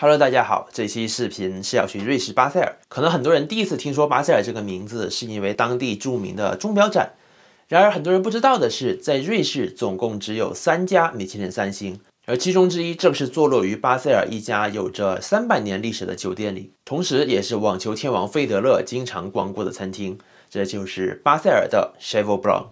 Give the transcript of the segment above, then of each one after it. Hello， 大家好，这期视频是要去瑞士巴塞尔。可能很多人第一次听说巴塞尔这个名字，是因为当地著名的钟表展。然而，很多人不知道的是，在瑞士总共只有3家米其林3星，而其中之一正是坐落于巴塞尔一家有着300年历史的酒店里，同时也是网球天王费德勒经常光顾的餐厅。这就是巴塞尔的 Chevaux Blanc。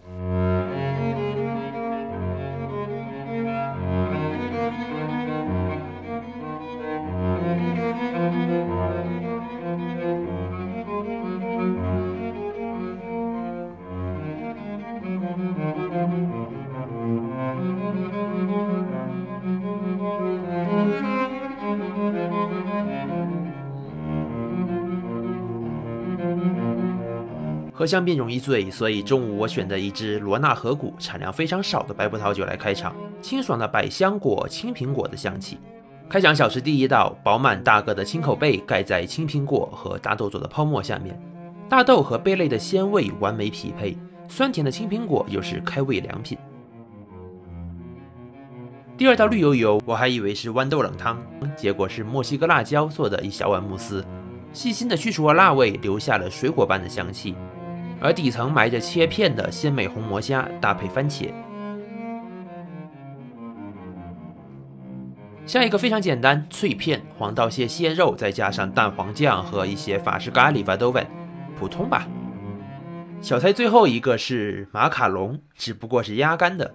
喝香槟容易醉，所以中午我选择一支罗纳河谷产量非常少的白葡萄酒来开场，清爽的百香果、青苹果的香气。开场小吃第一道，饱满大个的青口贝盖在青苹果和大豆做的泡沫下面，大豆和贝类的鲜味完美匹配，酸甜的青苹果又是开胃良品。第二道绿油油，我还以为是豌豆冷汤，结果是墨西哥辣椒做的一小碗慕斯，细心的去除了辣味，留下了水果般的香气。 而底层埋着切片的鲜美红魔虾，搭配番茄。下一个非常简单，脆片黄道蟹蟹肉，再加上蛋黄酱和一些法式咖喱 Vadouin， 普通吧。小菜最后一个是马卡龙，只不过是鸭肝的，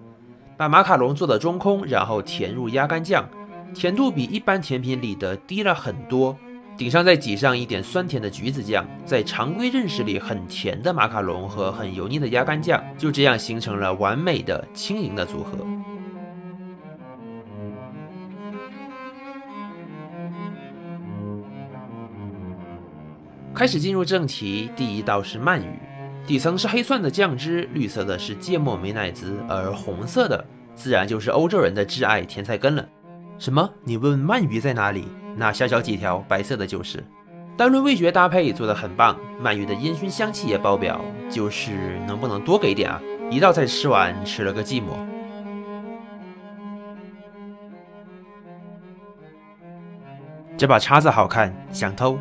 把马卡龙做到中空，然后填入鸭肝酱，甜度比一般甜品里的低了很多。 顶上再挤上一点酸甜的橘子酱，在常规认识里很甜的马卡龙和很油腻的鸭肝酱，就这样形成了完美的轻盈的组合。开始进入正题，第一道是鳗鱼，底层是黑蒜的酱汁，绿色的是芥末美乃滋，而红色的自然就是欧洲人的挚爱甜菜根了。什么？你问鳗鱼在哪里？ 那小小几条白色的就是，单论味觉搭配做得很棒，鳗鱼的烟熏香气也爆表，就是能不能多给点啊？一道菜吃完，吃了个寂寞。这把叉子好看，想偷。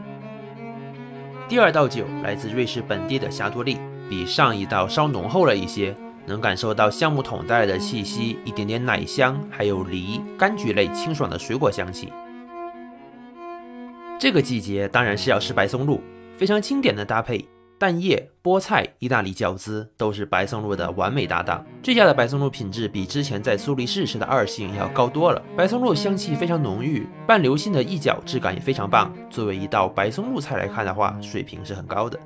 第二道酒来自瑞士本地的霞多丽，比上一道稍浓厚了一些，能感受到橡木桶带来的气息，一点点奶香，还有梨、柑橘类清爽的水果香气。 这个季节当然是要吃白松露，非常经典的搭配，蛋液、菠菜、意大利饺子都是白松露的完美搭档。这家的白松露品质比之前在苏黎世吃的2星要高多了，白松露香气非常浓郁，半流心的一角质感也非常棒。作为一道白松露菜来看的话，水平是很高的。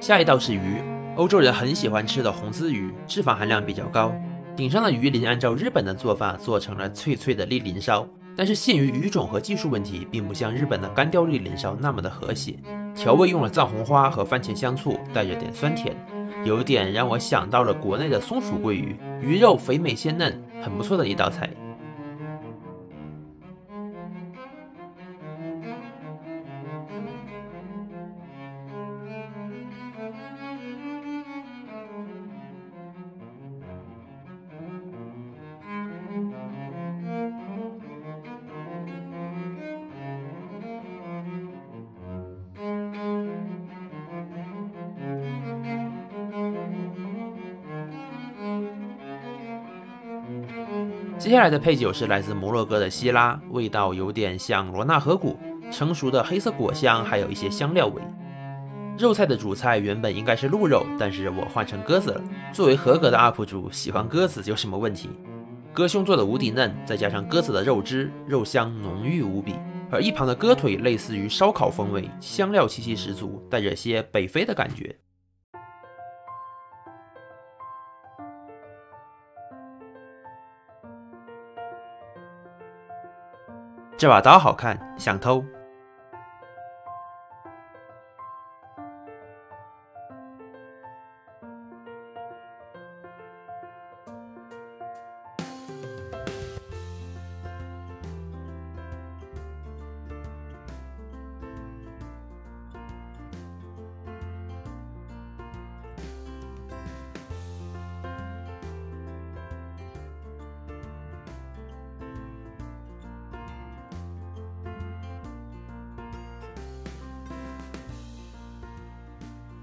下一道是鱼。 欧洲人很喜欢吃的红丝鱼，脂肪含量比较高。顶上的鱼鳞按照日本的做法做成了脆脆的栗鳞烧，但是限于鱼种和技术问题，并不像日本的干雕栗鳞烧那么的和谐。调味用了藏红花和番茄香醋，带着点酸甜，有点让我想到了国内的松鼠桂鱼。鱼肉肥美鲜嫩，很不错的一道菜。接下来的配酒是来自摩洛哥的希拉，味道有点像罗纳河谷，成熟的黑色果香，还有一些香料味。肉菜的主菜原本应该是鹿肉，但是我换成鸽子了。作为合格的 UP 主，喜欢鸽子有什么问题？鸽胸做的无底嫩，再加上鸽子的肉汁，肉香浓郁无比。而一旁的鸽腿类似于烧烤风味，香料气息十足，带着些北非的感觉。 这把刀好看，想偷。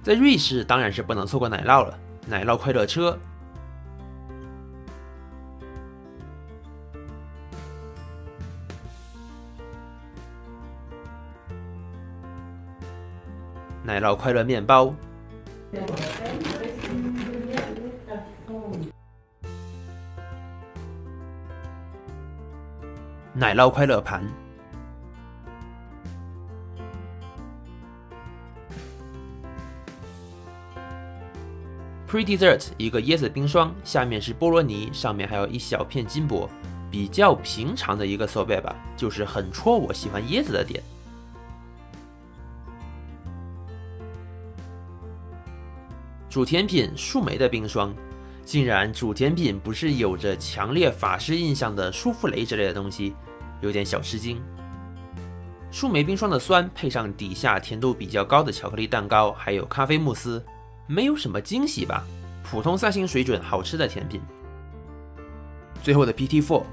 在瑞士当然是不能错过奶酪了，奶酪快乐车。奶酪快乐面包，奶酪快乐盘，Pretty Dessert 一个椰子冰霜，下面是菠萝泥，上面还有一小片金箔，比较平常的一个sorbet吧，就是很戳我喜欢椰子的点。 主甜品树莓的冰霜，竟然主甜品不是有着强烈法式印象的舒芙蕾之类的东西，有点小吃惊。树莓冰霜的酸配上底下甜度比较高的巧克力蛋糕，还有咖啡慕斯，没有什么惊喜吧？普通3星水准好吃的甜品。最后的 PT Four，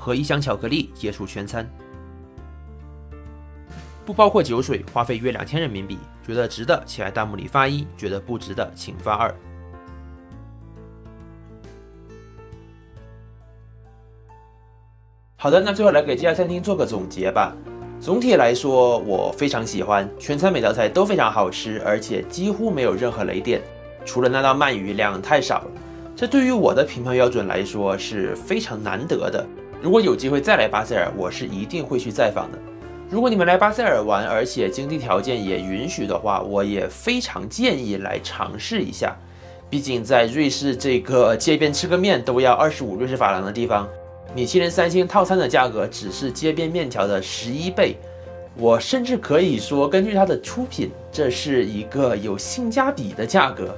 和一箱巧克力结束全餐，不包括酒水，花费约2000人民币。觉得值得，请在弹幕里发1；觉得不值得，请发2。好的，那最后来给这家餐厅做个总结吧。总体来说，我非常喜欢，全餐每道菜都非常好吃，而且几乎没有任何雷点，除了那道鳗鱼量太少了。这对于我的评判标准来说是非常难得的。 如果有机会再来巴塞尔，我是一定会去再访的。如果你们来巴塞尔玩，而且经济条件也允许的话，我也非常建议来尝试一下。毕竟在瑞士这个街边吃个面都要25瑞士法郎的地方，米其林3星套餐的价格只是街边面条的11倍。我甚至可以说，根据它的出品，这是一个有性价比的价格。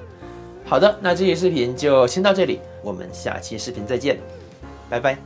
好的，那这期视频就先到这里，我们下期视频再见，拜拜。